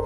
I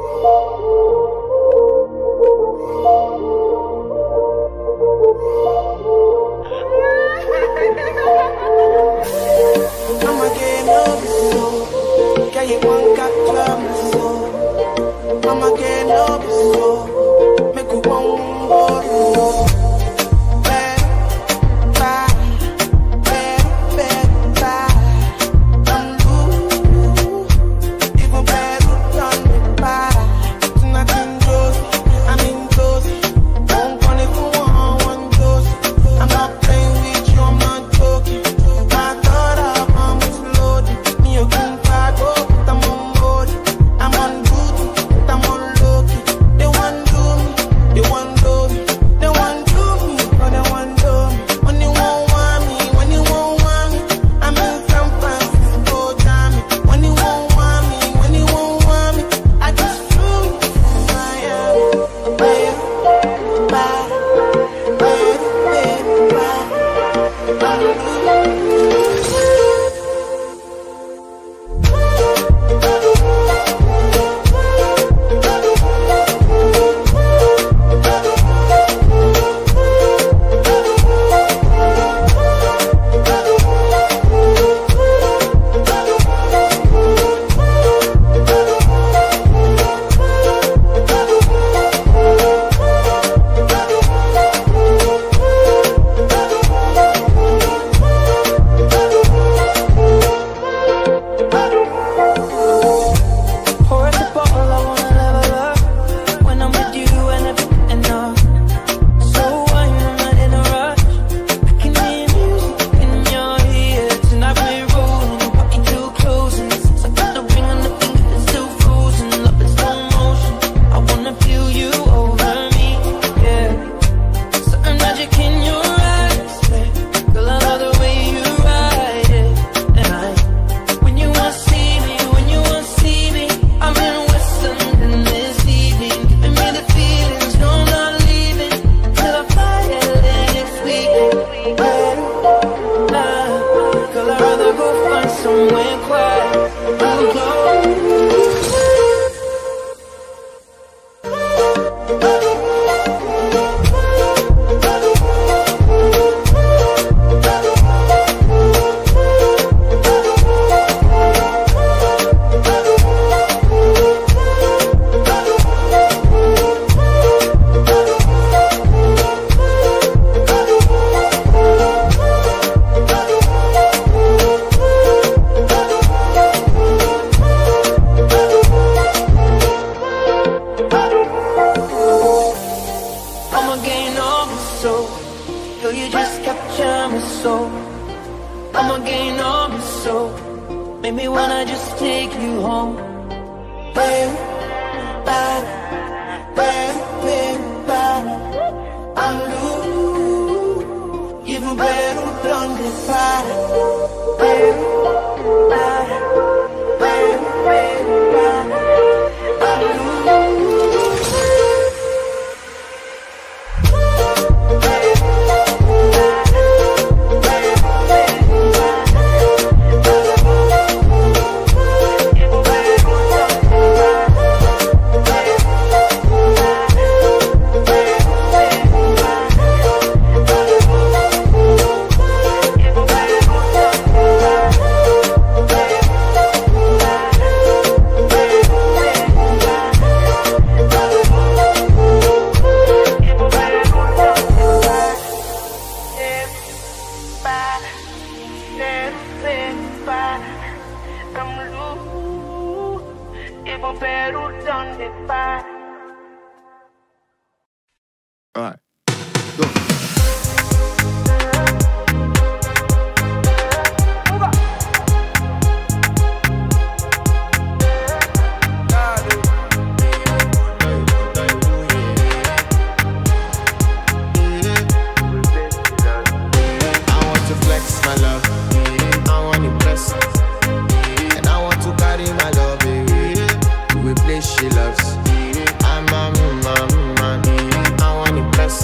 want to bless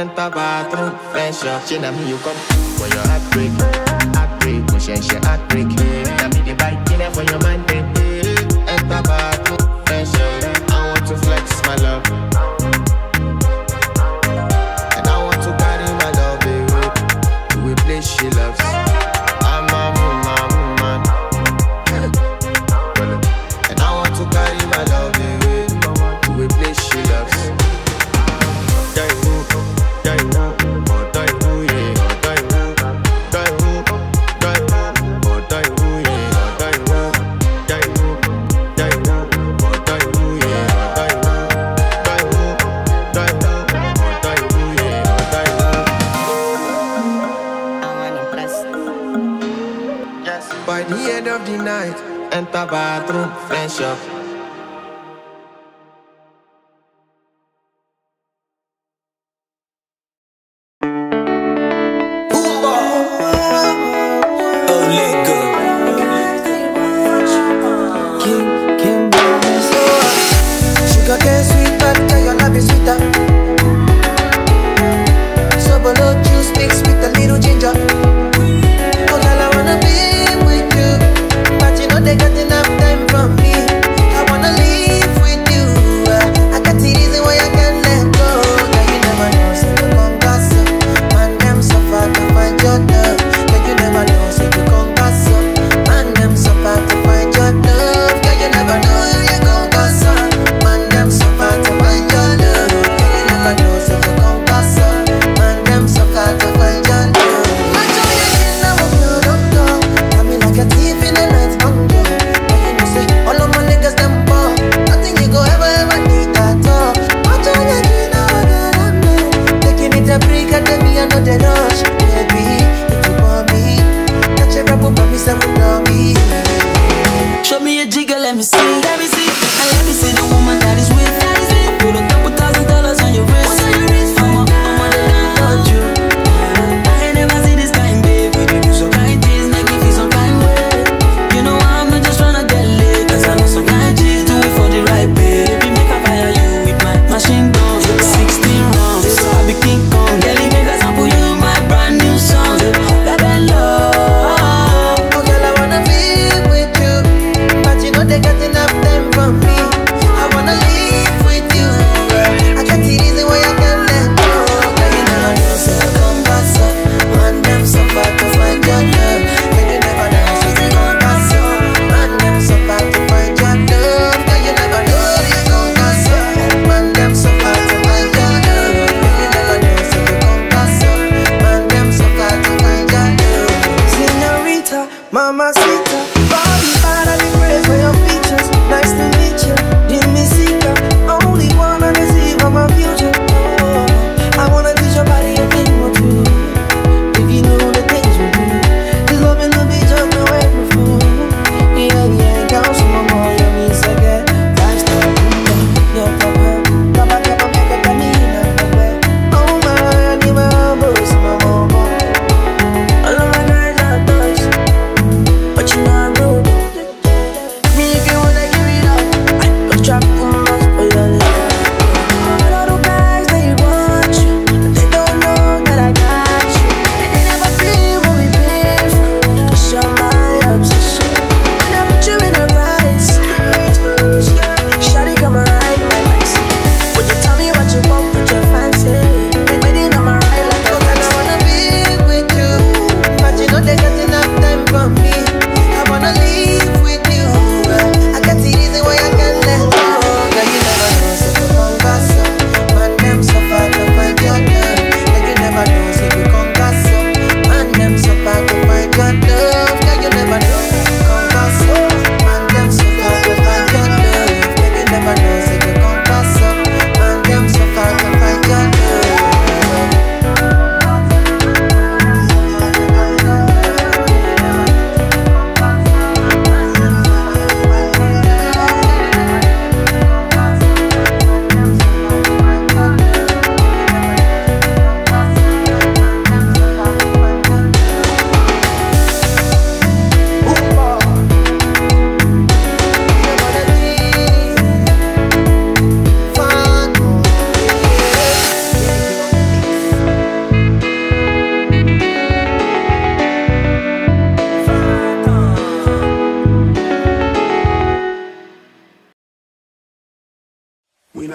enter bathroom, fresh up. She na me you come for your heartbreak, heartbreak. We share heartbreak. Na me the bike killer for your mind, baby. Enter bathroom, fresh up. I want to flex my love. She loves I'm a woman and I want to carry my love away to a place she loves. By the end of the night, enter bathroom, fresh up. They got enough time for me.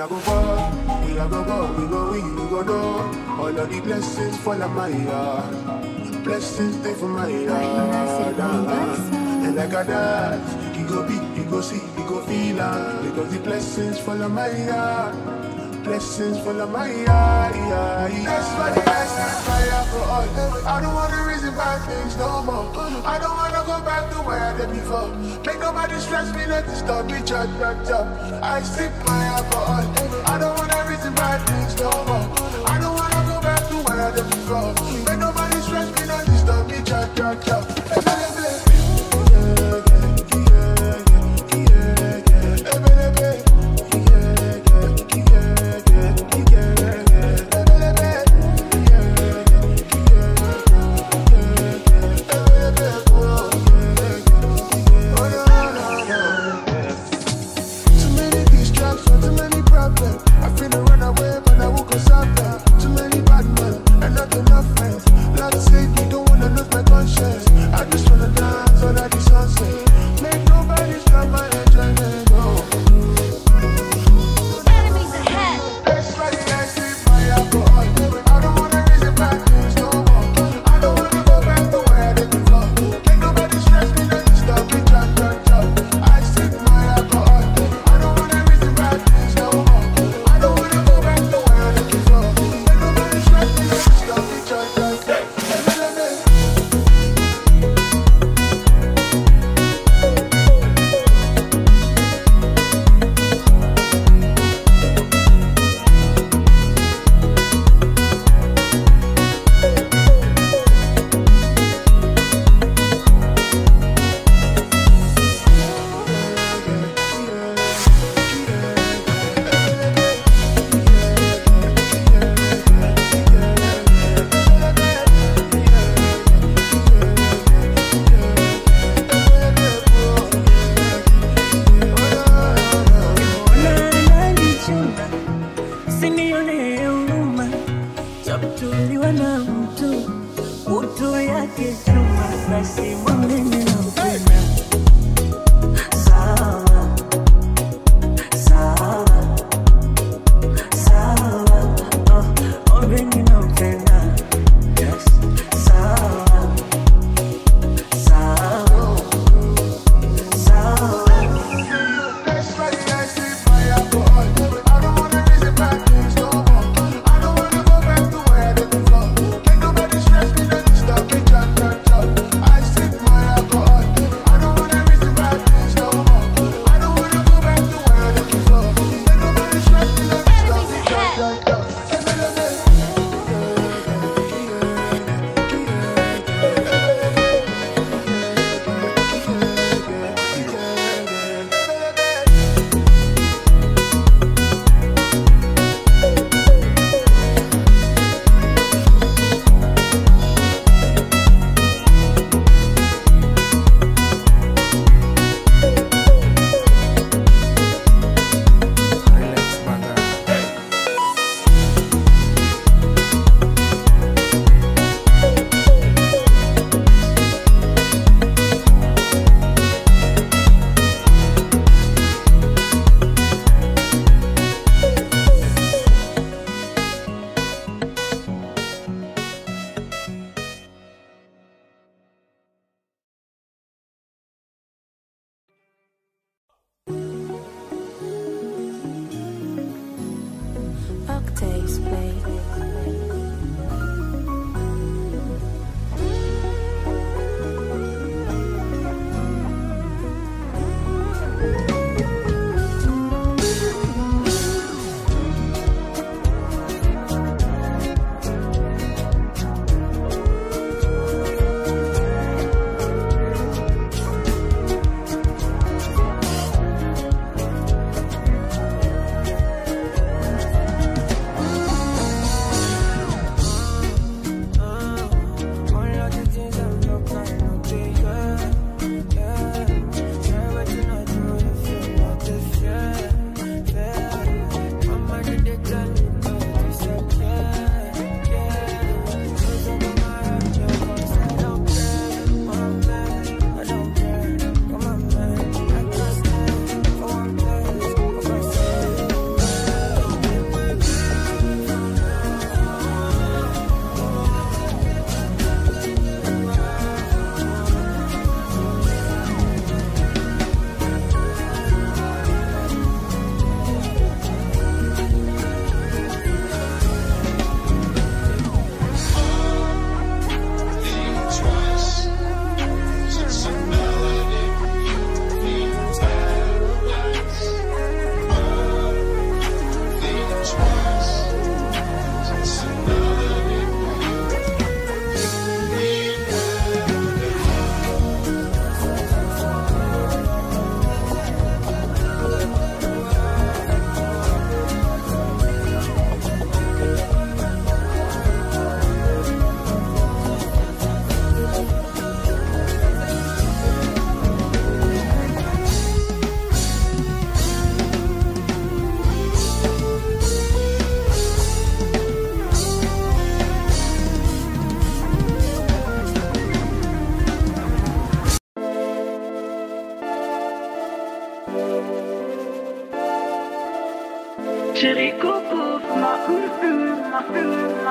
a go go, we a go go, we go win, we go do. All of the blessings fall on my heart, blessings they for my heart. And like a dance, you go beat, you go see, you go feel it. Because the blessings fall on my heart, blessings fall on my heart. That's why the blessings fire for all. I don't wanna reason bad things no more. I don't wanna go back to where I did before. Make nobody stress me, not disturb me, church, back up. I sip my alcohol. I don't wanna reason bad things no more. I don't wanna go back to where I did before. Make nobody stress me, not disturb me, church, back up.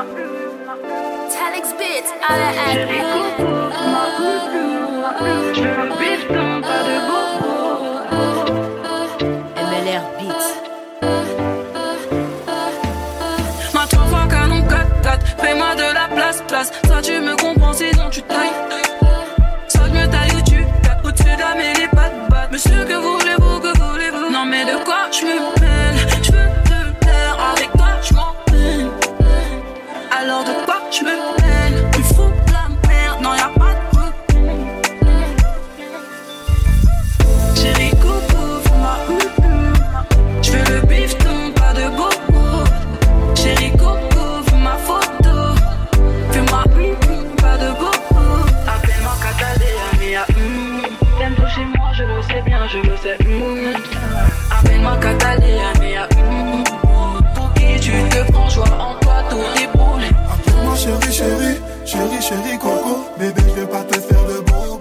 Talix bitch, I act you. Je vais en bif dans pas de beau. MLR beat. Ma trouve un canon 4-4. Fais-moi de la place. Soit tu me comprends, sinon tu tailles. Soit je me taille ou tu tapes au-dessus de la mêlée, pas de batte. Monsieur, que voulez-vous, Non, mais de quoi je me mêle? Je veux te plaire, avec toi je m'en peine. Alors de quoi je me mêle? Tu fous de la merde, non y'a pas de problème. Chérie coucou, fais-moi hum. Je veux le bifton, pas de bobo. Chérie coucou, fais ma photo. Fais-moi hum, pas de bobo. Appelle-moi Kakadé, ami à hum. T'aimes trop chez moi, je le sais bien, je le sais hum. Appelle-moi Catalé, Améa. Pour qui tu te prends, joie en toi, tout déboule. Appelle-moi chérie, coco. Bébé, je vais pas te faire de bobo.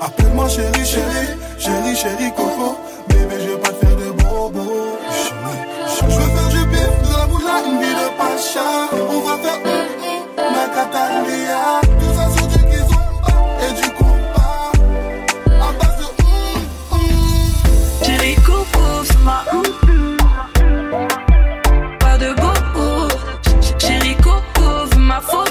Appelle-moi chérie, coco. Bébé, je vais pas te faire de bobo. Je veux faire du bif, de la boula, une vie de pacha. On va faire ma Cataléa. Tout ça sur du kizomba et du coup. Pas de bobo, chérie coco, ma photo.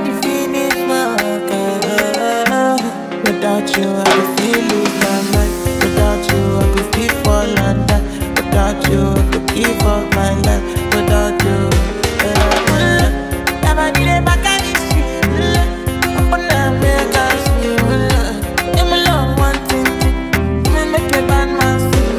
I can finish my mind. Without you, I can feel lose my mind. Without you, I could keep fall under. Without you, I could keep up my life. Without you, I need a back at this. I'm gonna make us feel love. I'm gonna love one thing. I'm gonna make a bad man feel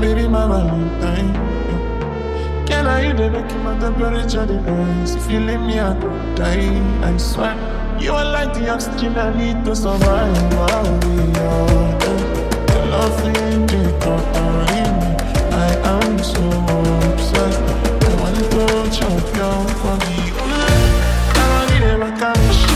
My baby mama long time. Can I hear the knocking my temperature device? If you leave me, I could die, I swear. You are like the oxygen I need to survive. I'll be your death. The love you take up in me, I am so obsessed. I want to touch your girl for me. I need a vacation.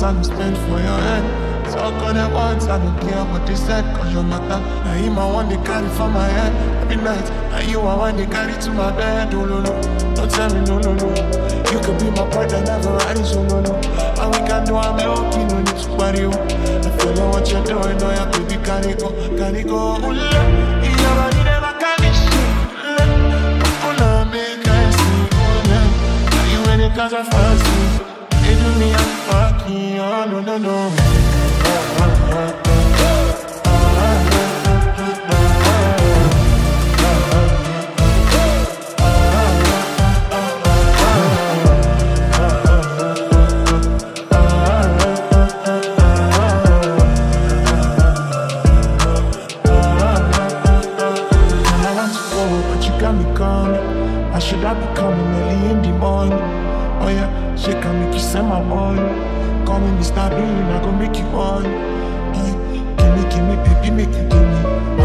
I'm stand for your head. Talk all the words, I don't care what they said, cause your matter. Now him I want to carry for my head every night. Now you I want to carry to my bed. Oh no, no, don't tell me no, no, no. You could be my partner, never ride so no, no. And we can do I'm looking on this party. I follow what you're doing, no, yeah, baby, can it go, can it go? Cause I fancy. They do me a fucking, oh no no no. I want to go, but you got me gone. I should have been coming early in the morning. Oh yeah, she can make you send my boy. Call me Mr. Bean, I go make you on. Give me, baby, make you give me. I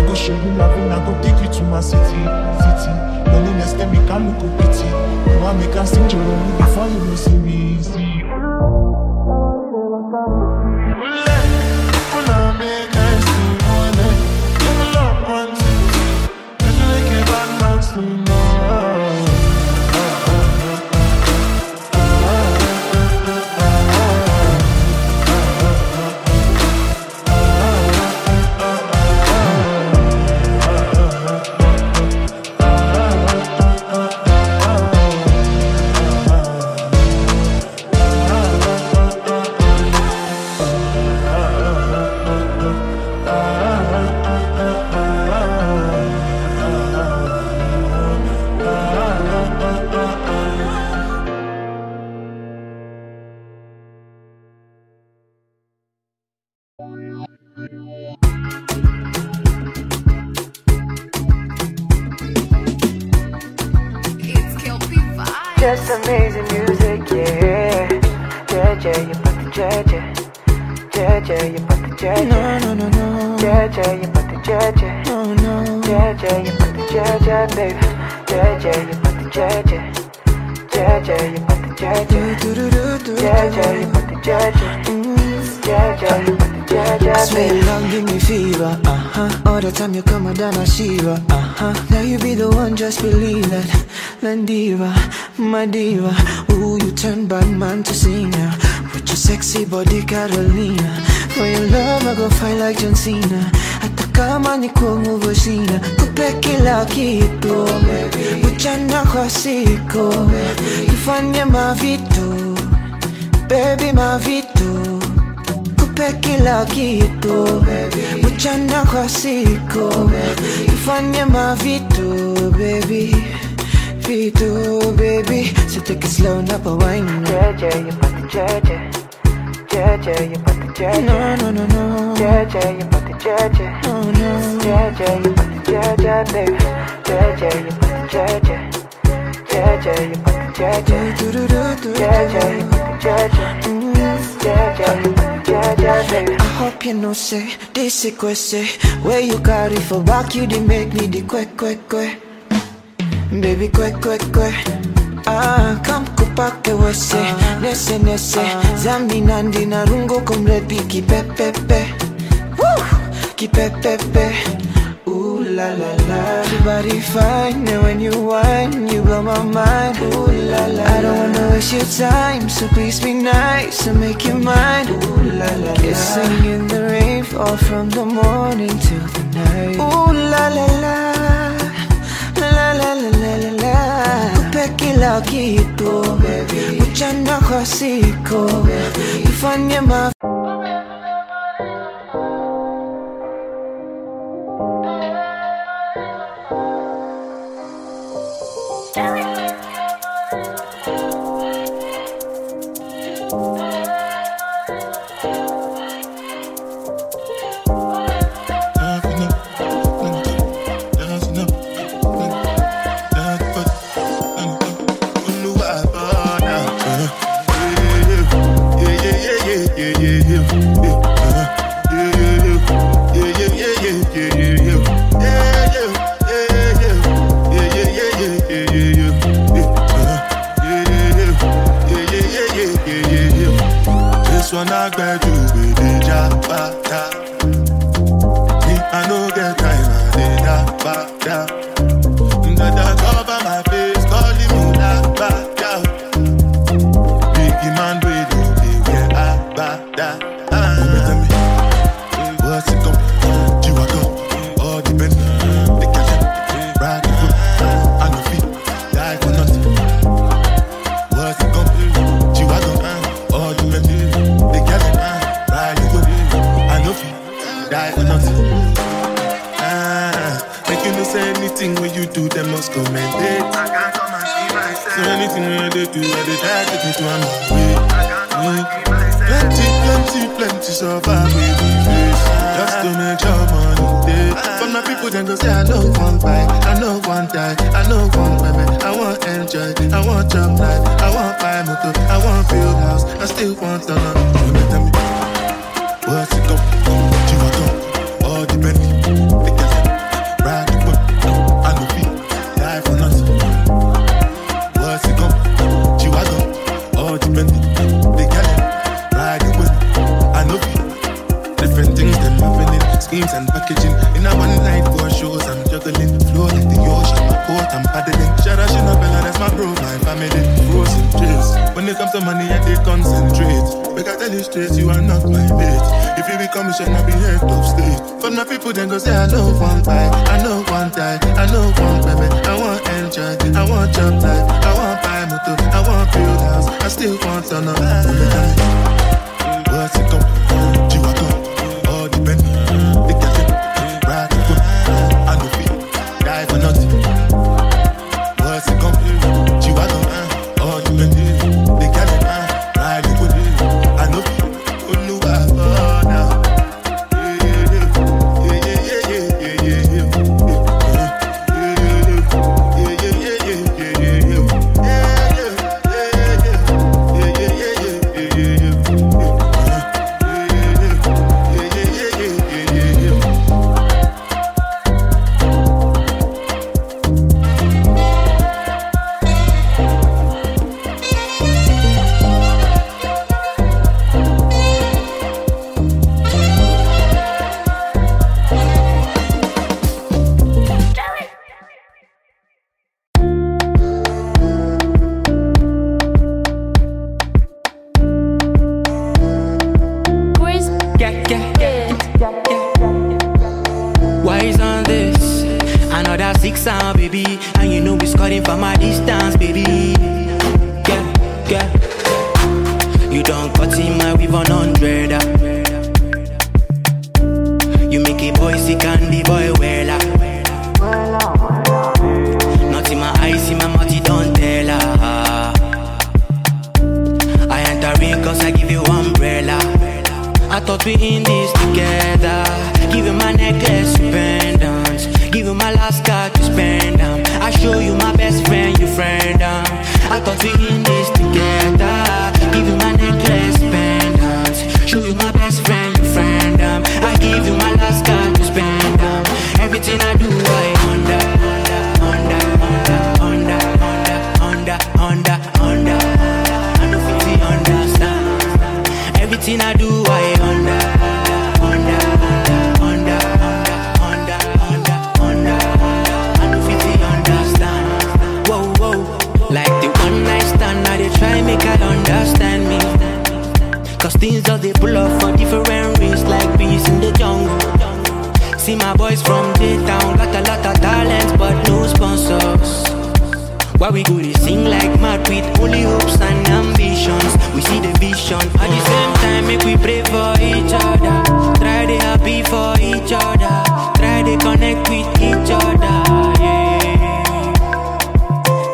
go show you loving, I go take you to my city, city. Only next time you can look a pity. You want me can sing your own before you will see me. See, just amazing music, yeah. Jaja, you put the jaja. Jaja, you put the jaja. No, no, no, no. Jaja, you put the jaja. No, no. Jaja, you put the jaja, baby. Jaja, you put the jaja. Jaja, you put the jaja. Jaja, you put the jaja. Jaja, you put the jaja, baby. So long, give me fever, all the time you come down a shiver, now you be the one, just believe that. Landiva, my diva, ooh, you turn Batman to singer with your sexy body, Carolina. For your love, I go fight like John Cena. Atakama ni kwangu vashina, kupeke la kitu, uchana kwa siku, kifanya mavitu, baby mavitu, kupeke la kitu, uchana kwa siku, kifanya mavitu, baby. Too, baby, so take it slow, not a wine. Jaja, you put the jaja. Jaja, you put the jaja. No, no, no, no. Jaja, you put the jaja. Oh no. Jaja, you put the jaja, baby. Jaja, you put the jaja. Jaja, you put the jaja. Jaja, you put the jaja. Jaja, you put the jaja. I hope you know, say this is question. Where you carry for back, you didn't make me the quick, quick, quick. Baby, quick, quick, quick. Ah, come kupake wese. Nese, nese. Zambi nandi narungo kumlepi kipepepe. Woo! Kipepepe. Ooh, la, la, la. Your body fine, and when you whine, you blow my mind. Ooh, la, la, la. I don't wanna waste your time, so please be nice and make you mine. Ooh, la, la, la. Kissing in the rain. all from the morning till the night. Ooh la la la, la la la la la. Upeke lakitu, uchana kwa siku, ufanye mafu. just they pull up for different risks, like bees in the jungle. See my boys from J-Town, got a lot of talents but no sponsors. Why we go to sing like mad with only hopes and ambitions? We see the vision, at the same time make we pray for each other. Try to happy for each other, try to connect with each other, yeah.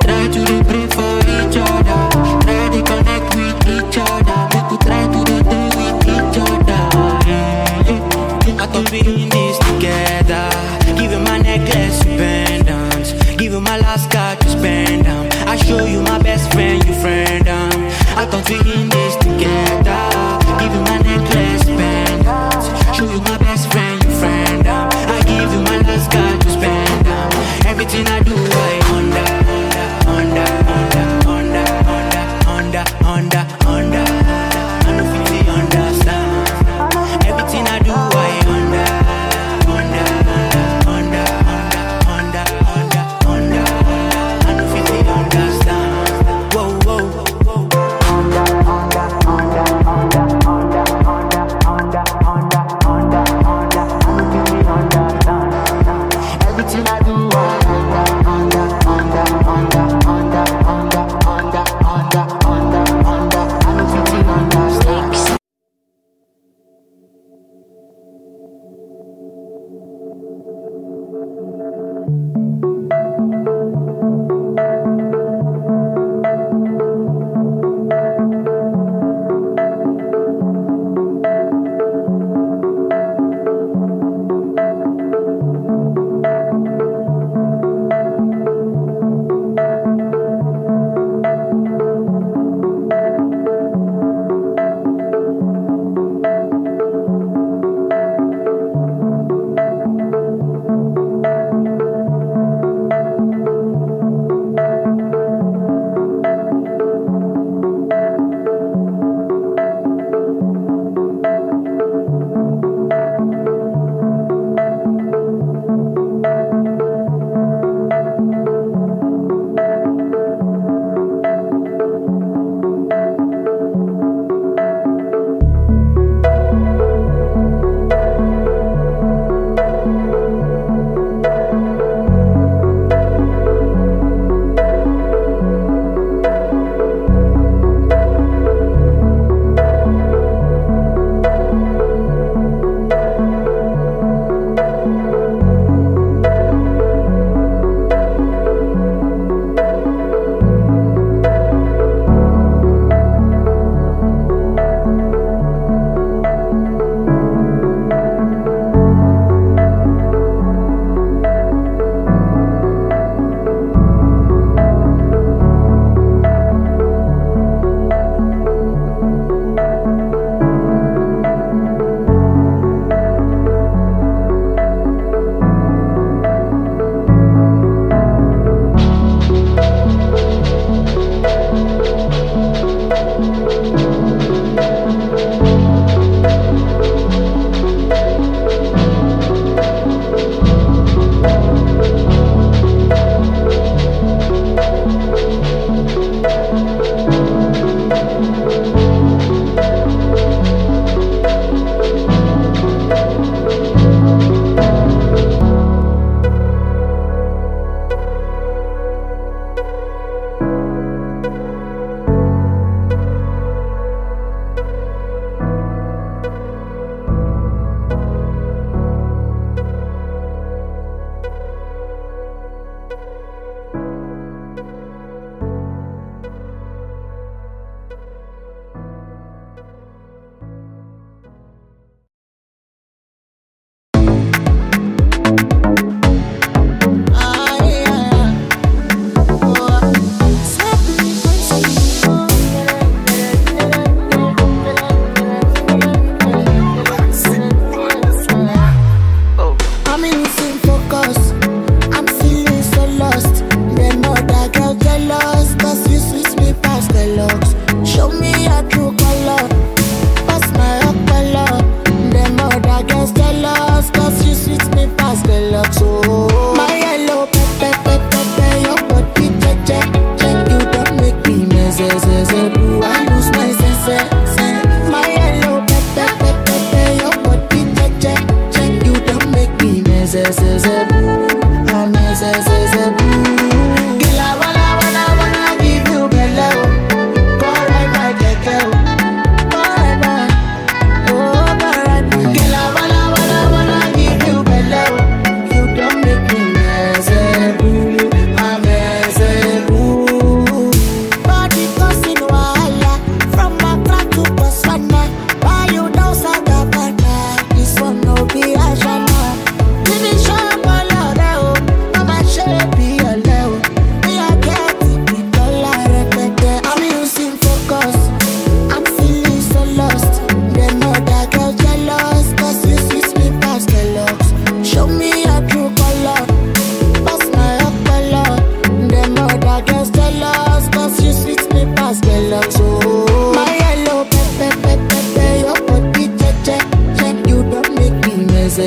Try to dey pray for each other, try to connect with each other. Make we try to dey do with each other, yeah. I thought we in this together, giving my necklace pendants, giving my last card to spend. I show you my best friend, you friend. I thought we in this together.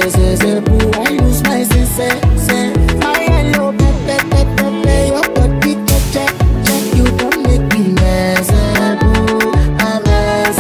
say, boo, I lose my say, I hello, pepe, your body, check, you don't make me mess, boo, I mess,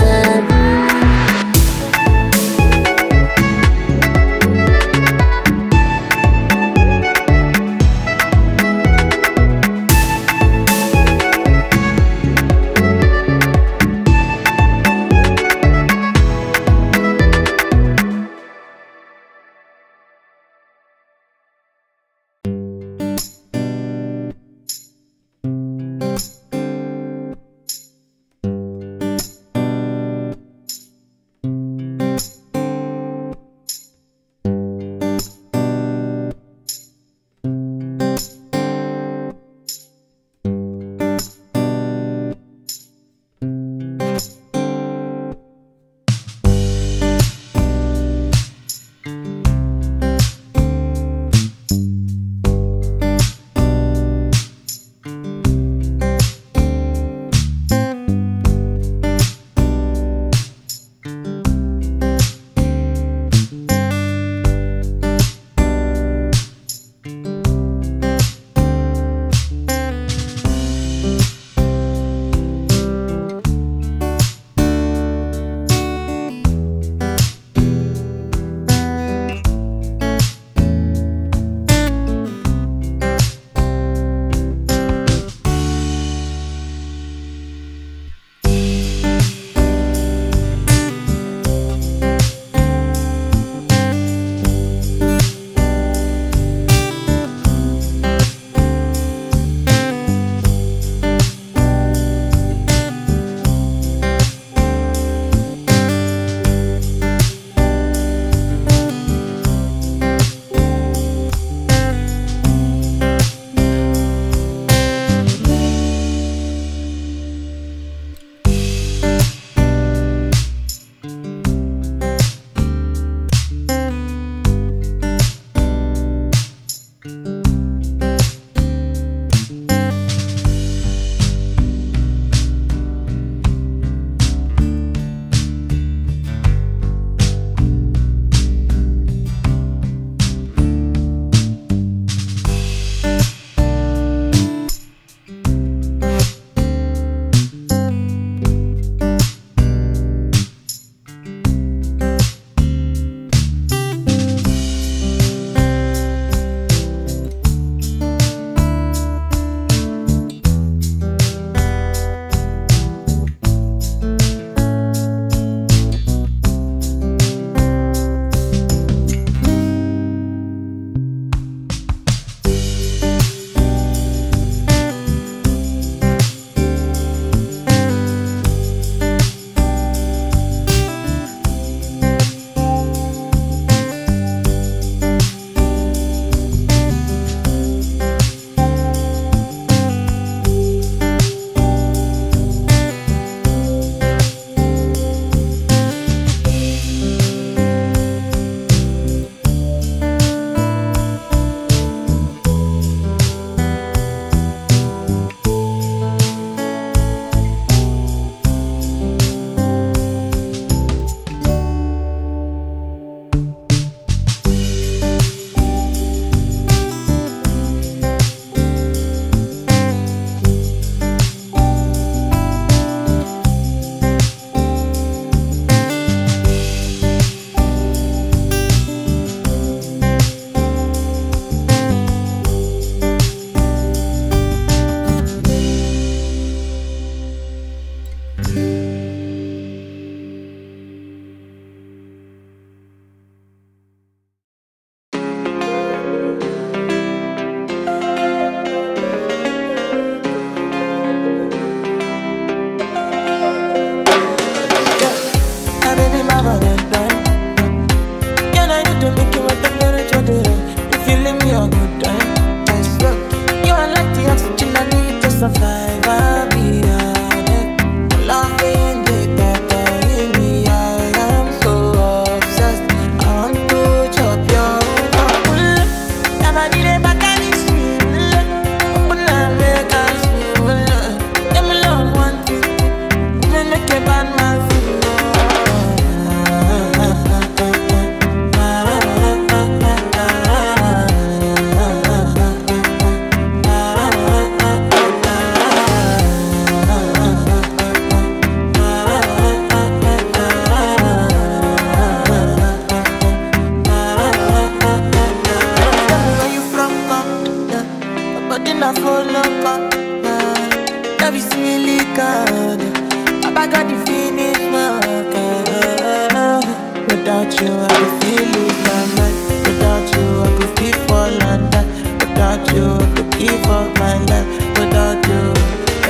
Without you, I could feel lose my mind. Without you, I could keep falling down. Without you, I could give up my life. Without you,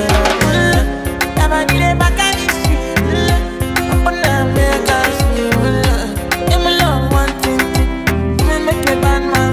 I need back at this shit. I'm gonna make us feel. I'm alone, one thing. I'm make the bad man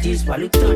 This